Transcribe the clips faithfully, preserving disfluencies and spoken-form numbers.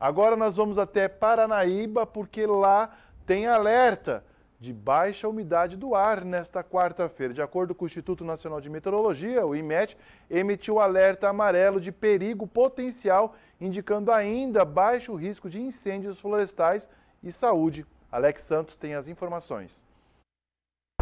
Agora nós vamos até Paranaíba, porque lá tem alerta de baixa umidade do ar nesta quarta-feira. De acordo com o Instituto Nacional de Meteorologia, o I M E T, emitiu alerta amarelo de perigo potencial, indicando ainda baixo risco de incêndios florestais e saúde. Alex Santos tem as informações.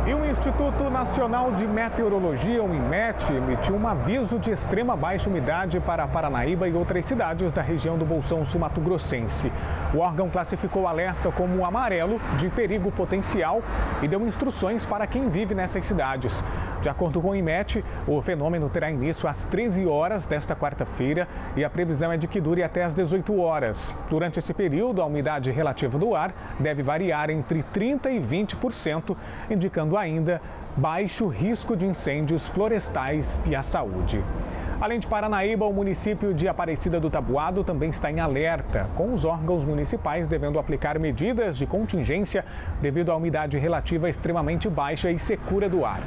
E o Instituto Nacional de Meteorologia, o I M E T, emitiu um aviso de extrema baixa umidade para Paranaíba e outras cidades da região do Bolsão sul-mato-grossense. O órgão classificou o alerta como amarelo de perigo potencial e deu instruções para quem vive nessas cidades. De acordo com o I M E T, o fenômeno terá início às treze horas desta quarta-feira e a previsão é de que dure até às dezoito horas. Durante esse período, a umidade relativa do ar deve variar entre trinta por cento e vinte por cento, indicando ainda baixo risco de incêndios florestais e à saúde. Além de Paranaíba, o município de Aparecida do Taboado também está em alerta, com os órgãos municipais devendo aplicar medidas de contingência devido à umidade relativa extremamente baixa e secura do ar.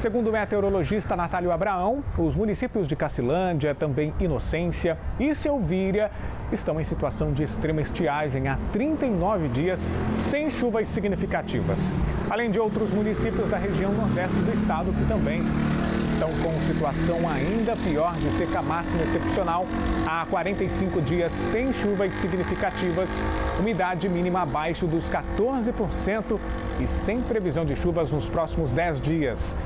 Segundo o meteorologista Natália Abraão, os municípios de Casilândia, também Inocência e Selvíria estão em situação de extrema estiagem há trinta e nove dias, sem chuvas significativas. Além de outros municípios da região nordeste do estado que também estão com situação ainda pior de seca máxima excepcional há quarenta e cinco dias, sem chuvas significativas, umidade mínima abaixo dos quatorze por cento e sem previsão de chuvas nos próximos dez dias.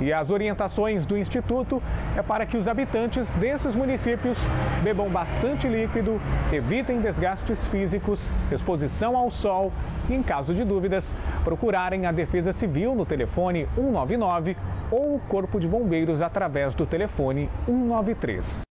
E as orientações do Instituto é para que os habitantes desses municípios bebam bastante líquido, evitem desgastes físicos, exposição ao sol e, em caso de dúvidas, procurarem a Defesa Civil no telefone um nove nove ou o Corpo de Bombeiros através do telefone um nove três.